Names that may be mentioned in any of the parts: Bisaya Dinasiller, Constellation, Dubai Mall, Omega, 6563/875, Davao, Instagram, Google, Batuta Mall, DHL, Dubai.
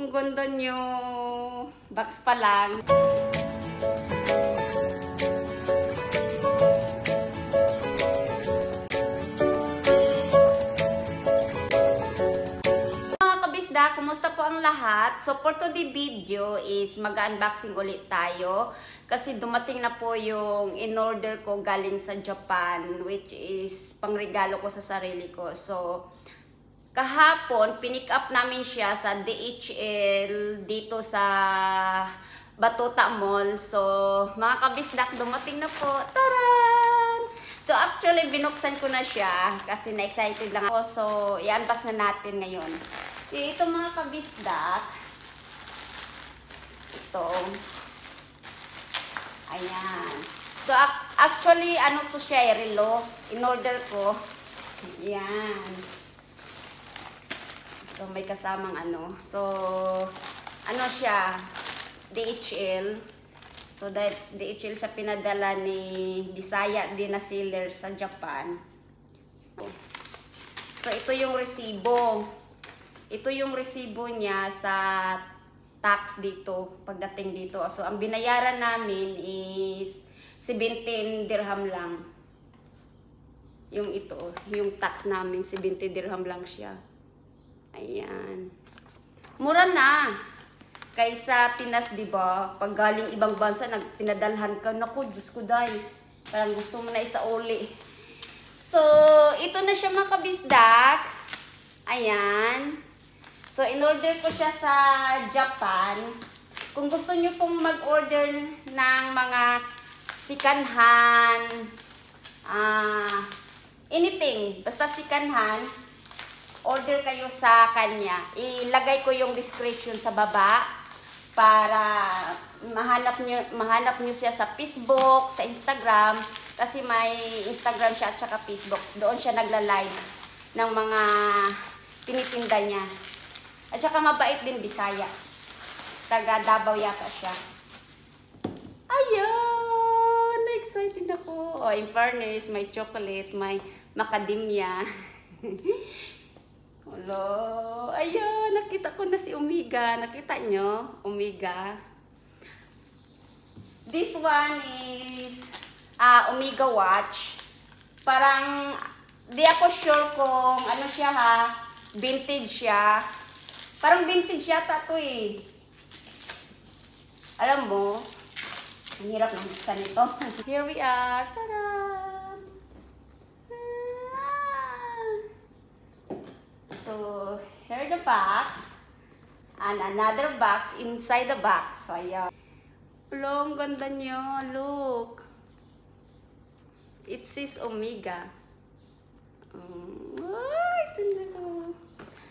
Ang ganda nyo. Box pa lang. Kumusta po ang lahat? So for today's video is mag-unboxing ulit tayo kasi dumating na po yung in-order ko galing sa Japan, which is pangregalo ko sa sarili ko. So kahapon pinick up namin siya sa DHL dito sa Batuta Mall. So mga kabisdak, dumating na po. Taran! So actually binuksan ko na siya kasi na-excited lang ako. So i-unbox na natin ngayon. Ito mga kabisdak. Ito. Ayan. So actually ano to siya, relo. In-order ko. Ayan. So may kasamang ano. So ano siya? DHL. So that's DHL siya, pinadala ni Bisaya Dinasiller sa Japan. So ito yung resibo. Ito yung resibo niya sa tax dito, pagdating dito. So, ang binayaran namin is 17 dirham lang. Yung ito, yung tax namin, 17 dirham lang siya. Ayan. Mura na. Kaysa Pinas, diba? Pag galing ibang bansa, pinadalhan ka. Naku, Diyos ko dahil. Parang gusto mo na isauli. So, ito na siya mga kabisdak. Ayan. So, in-order ko siya sa Japan. Kung gusto nyo pong mag-order ng mga second hand, anything, basta second hand, order kayo sa kanya. Ilagay ko yung description sa baba para mahanap nyo siya sa Facebook, sa Instagram, kasi may Instagram siya at saka Facebook. Doon siya nagla-live ng mga tinitinda niya. At saka mabait din Bisaya. Taga Davao yata siya. Ayun! Excited ako. Oh, in fairness, may chocolate, may macadamia. Hello! Ayun! Nakita ko na si Omega. Nakita nyo? Omega. This one is Omega watch. Parang di ako sure kung ano siya ha. Vintage siya. Parang vintage yata ito eh. Alam mo, ang hirap ng buksan ito. Here we are. Tada! So, here are the box. And another box inside the box. So, ayan. Hello, ang ganda nyo. Look. It says Omega. Oh, ito na ko.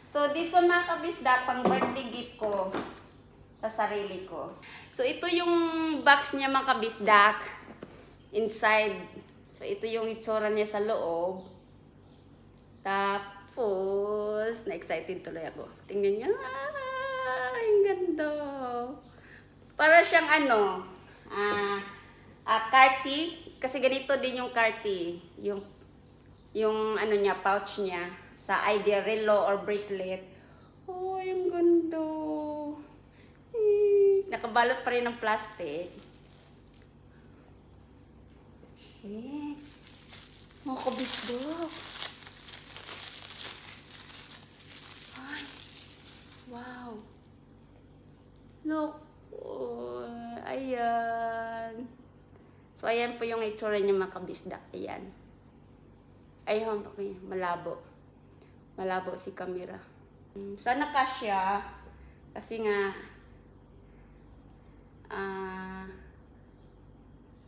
So, this one mga kabisdak, pang birthday gift ko sa sarili ko. So, ito yung box niya mga kabisdak. Inside. So, ito yung itsura niya sa loob. Tapos, na-excited tuloy ako. Tingnan niya. Ay, ang ganda. Para siyang ano, karti. Kasi ganito din yung karti. Yung ano niya, pouch niya. Sa idea relo or bracelet. Oh, yung ganda. Nakabalot pa rin ng plastic. Mga kabisdak. Ay. Wow. Look. Oh, ayan. So, ayan po yung itsura niya mga kabisdak. Ayan. Ayun, okay. Malabo. Malabo si camera. Sana kasya. Kasi nga,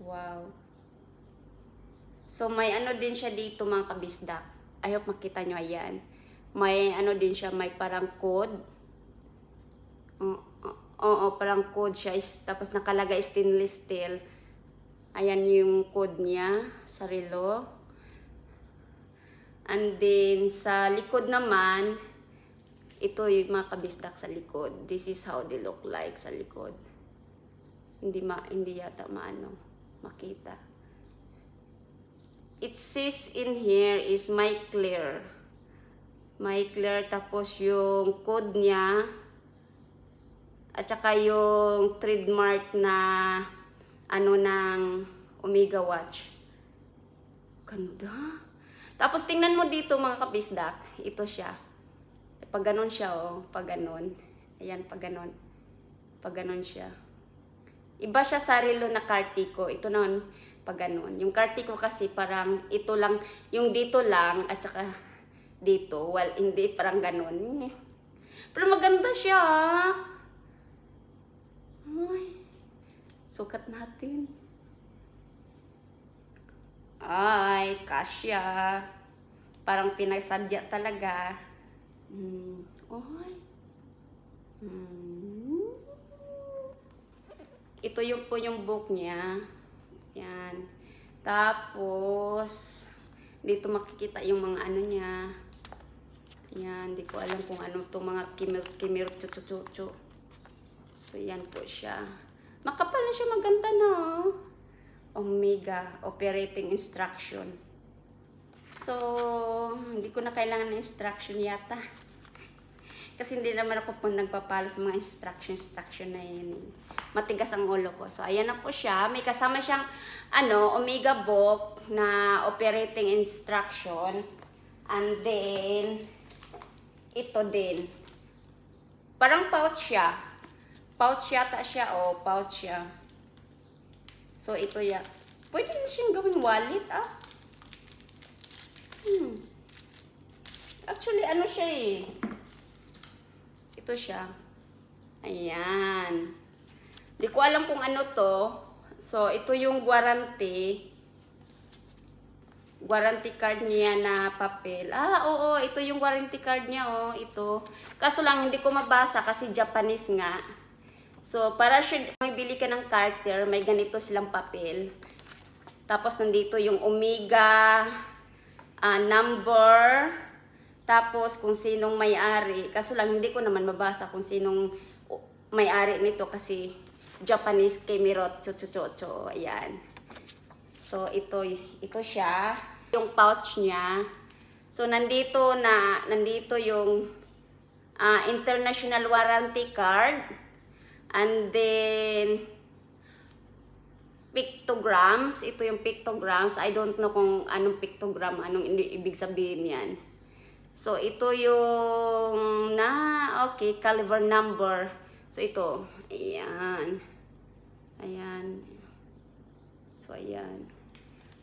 wow. So, may ano din siya dito mga kabisdak. I hope makita nyo, ayan. May ano din siya, may parang code. Parang code siya. Tapos nakalagay stainless steel. Ayan yung code niya. Sarilo. And then, sa likod naman, ito yung mga kabisdak sa likod. This is how they look like sa likod. Hindi yata maano, makita. It says in here is my clear. My clear, tapos yung code niya, at saka yung trademark na ano ng Omega watch. Ganda. Tapos tingnan mo dito mga kabisdak, ito siya. Pag ganon siya, oh, pag ganon. Ayan, pag ganon. Pag ganon siya. Iba siya sa relo na Kartiko. Ito naman, pag ganun. Yung Kartiko kasi parang ito lang, yung dito lang, at saka dito. Well, hindi, parang ganun. Pero maganda siya. Ay, sukat natin. Ay, kasya. Parang pinagsadya talaga. Ay. Ito yung po yung book niya. Yan. Tapos, dito makikita yung mga ano niya. Yan. Di ko alam kung ano to, mga kimir chuchuchuchu. So, yan po siya. Makapal na siya. Maganda na. Omega. Operating instruction. So, hindi ko na kailangan ng instruction yata. Kasi hindi naman ako po nagpapalo sa mga instruction na yun. Matigas ang ulo ko. So, ayan na po siya. May kasama siyang, ano, Omega book na operating instruction. And then, ito din. Parang pouch siya. Pouch yata siya. O, pouch siya. So, ito yan. Pwede na siyang gawing wallet, ah. Actually, ano siya eh. Ito siya. Ayan. Di ko alam kung ano to. So, ito yung warranty. Warranty card niya na papel. Ah, oo. Ito yung warranty card niya, oh. Ito. Kaso lang, hindi ko mabasa kasi Japanese nga. So, para siya, may bili ka ng Carter, may ganito silang papel. Tapos, nandito yung Omega number. Tapos, kung sinong may-ari. Kaso lang, hindi ko naman mabasa kung sinong may-ari nito kasi Japanese kemirot, chuchuchucho. Ayan. So, ito siya. Yung pouch niya. So, nandito yung international warranty card. And then, pictograms. Ito yung pictograms. I don't know kung anong pictogram, anong ibig sabihin yan. So, ito yung okay, caliber number. So, ito. Ayan. Ayan. So, ayan.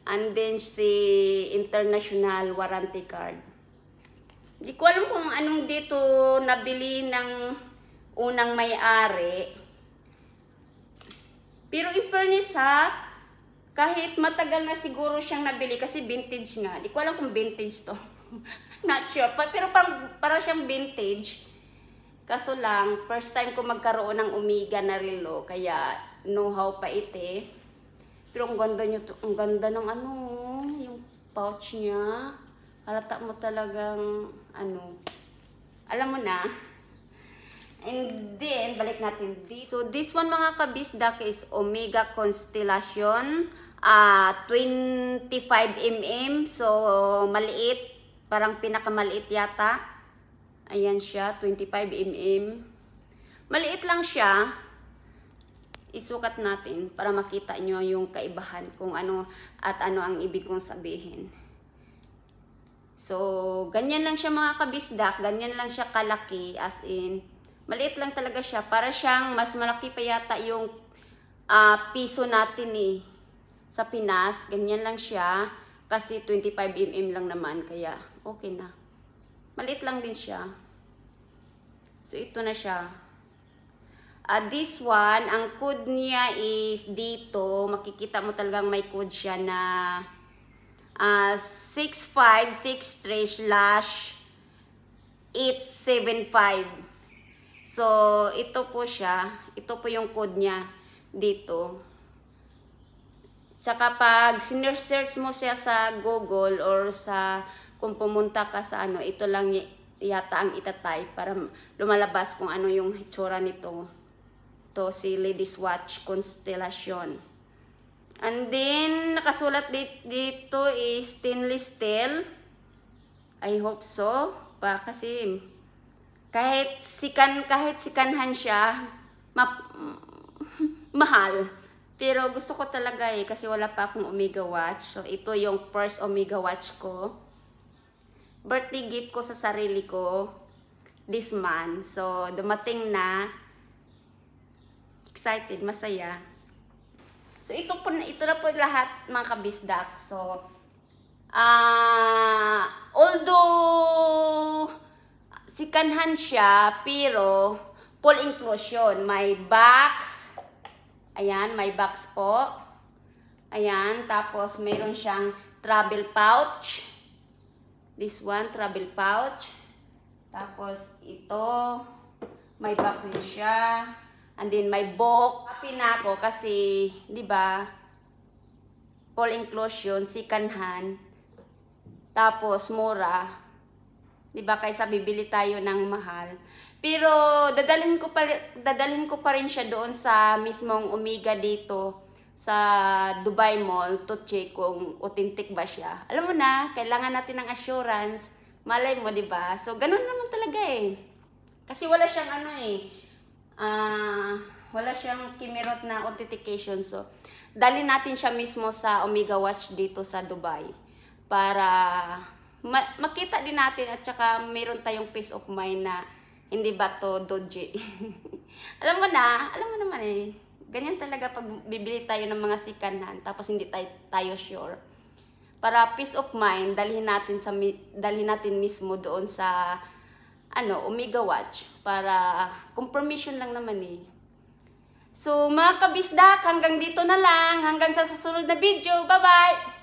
And then, si international warranty card. Di ko alam kung anong dito nabili ng unang may-ari. Pero, in fairness, ha, kahit matagal na siguro siyang nabili kasi vintage nga. Di ko alam kung vintage to. Not sure, pero parang siyang vintage. Kaso lang, first time ko magkaroon ng Omega na relo, kaya know-how pa ite. Pero ang ganda niyo to, ang ganda ng ano, yung pouch niya. Halata mo talagang ano. Alam mo na. And then, balik natin this. So this one mga kabisdak is Omega Constellation 25mm. So maliit. Parang pinakamaliit yata. Ayan siya, 25mm. Maliit lang siya. Isukat natin para makita nyo yung kaibahan kung ano at ano ang ibig kong sabihin. So, ganyan lang siya mga kabisdak. Ganyan lang siya kalaki. As in, maliit lang talaga siya. Para siyang mas malaki pa yata yung piso natin eh. Sa Pinas, ganyan lang siya. Kasi 25mm lang naman, kaya okay na. Maliit lang din siya. So, ito na siya. This one, ang code niya is dito. Makikita mo talagang may code siya na 6563/875. So, ito po siya. Ito po yung code niya dito. Tsaka pag sinesearch mo siya sa Google or sa kung pumunta ka sa ano, ito lang yata ang itatype para lumalabas kung ano yung hitsura nito. To si Ladies Watch Constellation. And then, nakasulat dito is stainless steel. I hope so. Kasi kahit sikanhan siya, mahal. Pero gusto ko talaga eh, kasi wala pa akong Omega watch. So, ito yung first Omega watch ko. Birthday gift ko sa sarili ko this month. So, dumating na. Excited, masaya. So, ito na po lahat mga kabisdak. So, although sikanhan siya, pero full inclusion. May box. Ayan, may box po. Ayan, tapos meron siyang travel pouch. This one, travel pouch. Tapos ito, may box din siya. And then may box. Happy na ako kasi, di ba, full inclusion, second hand. Tapos mura. Di ba, kaysa bibili tayo ng mahal. Pero dadalhin ko pa rin siya doon sa mismong Omega dito sa Dubai Mall to check kung authentic ba siya. Alam mo na, kailangan natin ng assurance. Malay mo, di ba? So ganun naman talaga eh. Kasi wala siyang ano eh. Wala siyang kimerot na authentication. So dalhin natin siya mismo sa Omega watch dito sa Dubai para makita din natin at saka meron tayong peace of mind na hindi ba to dodgy? Alam mo na, alam mo naman eh. Ganyan talaga pag bibili tayo ng mga sikanan tapos hindi tayo sure. Para peace of mind, dalhin natin mismo doon sa ano, Omega watch para confirmation lang naman eh. So, mga kabisdak, hanggang dito na lang. Hanggang sa susunod na video. Bye-bye.